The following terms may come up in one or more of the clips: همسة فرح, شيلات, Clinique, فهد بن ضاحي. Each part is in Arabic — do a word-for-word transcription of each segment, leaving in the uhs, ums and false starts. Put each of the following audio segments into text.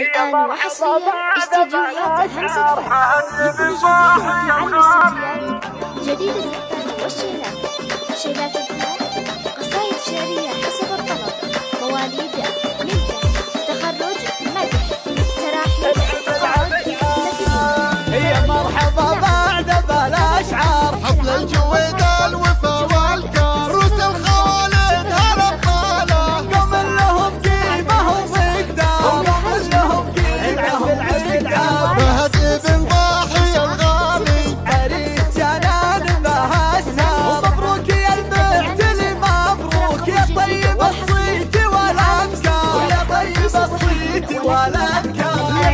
الآن وحصريا استديوهات همسة فرح لكل جديد عن الاستديوهات جديد الزبال والشيلات، شيلات البنات، قصائد شعرية حسب الطلب، مواليد، ملكة، تخرج، مدح، تراحيب، تقاعد، تدريب. هي مرحبا بعد بالأشعار، حفل الجويد الوفا والكار، روس الخوالد هلا بخاله، قوم لهم قيمهم وقدار، وقوم لهم قيمهم وقدار. فهد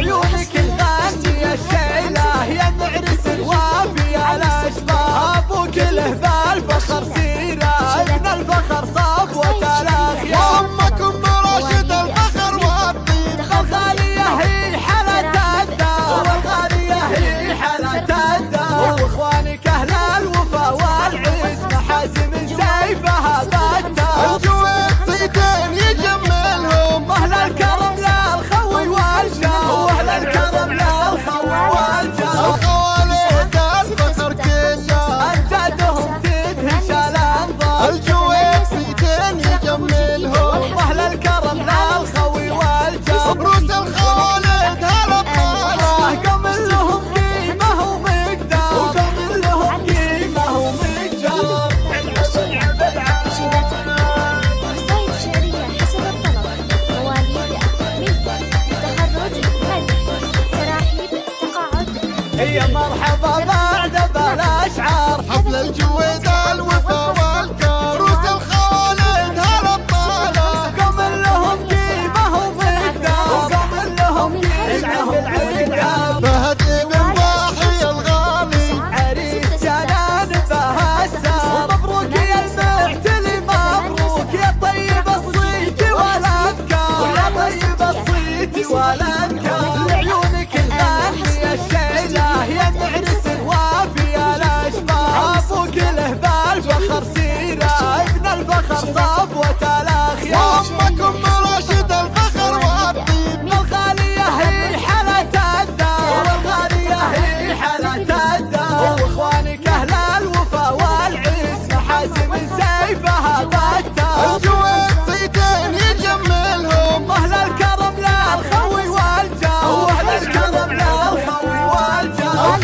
بن ضاحي الغالي، عريس جنان لها سنار، مبروك يا المعتلي مبروك، يا طيب الصيت والأبكار، يا طيب الصيت والأبكار. لعيونك الغانية الشيلة، يا المعرس الوافي الأشباه، أبوك له بالفخر سيرة، ابن الفخر صفوة الأخيار، وأمك أم راشد الفخر والطيب، الغالية هي حالة الدار، والغالية هي حالة الدار. وإخوانك أهل الوفا والعز، محازم سيفها بتار، الجويد صيتين يجملهم، أهل الكرم للخوي والجار، وأهل الكرم للخوي والجار.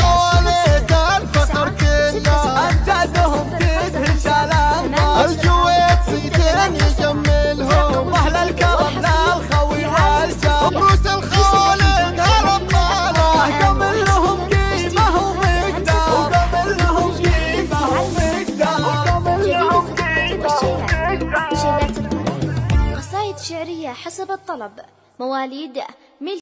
الجويد صيتين يجملهم، أهل الكرم للخوي والجار، روس الخوالد هلا بخاله، قم لهم قيمة ومقدار، وقم لهم قيمة ومقدار. شيلات البنات، قصائد شعرية حسب الطلب، مواليد، ملكة، تخرج، مدح، تراحيب، تقاعد. هي مرحبا بعد بالأشعار، حفل الجويد الوفا والكار، روس الخوالد هلا بخاله، قم لهم قيمهم وقدار، وقم لهم قيمهم وقدار. فهد بن ضاحي الغالي، عريس جنان بها سنار، مبروك يا المعتلي مبروك، يا طيب الصيت والأبكار، يا طيب الصيت والأبكار. لعيونك الغانية الشيلة، يا المعرس الوافي الأشباه، أبوك له بالفخر سيرة، ابن الفخر صفوة الأخيار، وأمك أم راشد الفخر والطيب، الغالية هي حالة الدار، والغالية هي حالة الدار. وإخوانك أهل الوفا والعز، محازم سيفها بتار، الجويد صيتين يجملهم، أهل الكرم للخوي والجار، وأهل الكرم للخوي والجار. الخوالد الفخر كلها، أمجادهم تدهش الأنوار، الجويد صيتين يجملهم، أهل الكرم للخوي والجار، روس الخوالد هلا بخاله، قم لهم قيمة ومقدار، وقم لهم قيمة ومقدار، وقم لهم قيمة ومقدار. شيلات البنات، قصائد شعرية حسب الطلب، مواليد، ملك.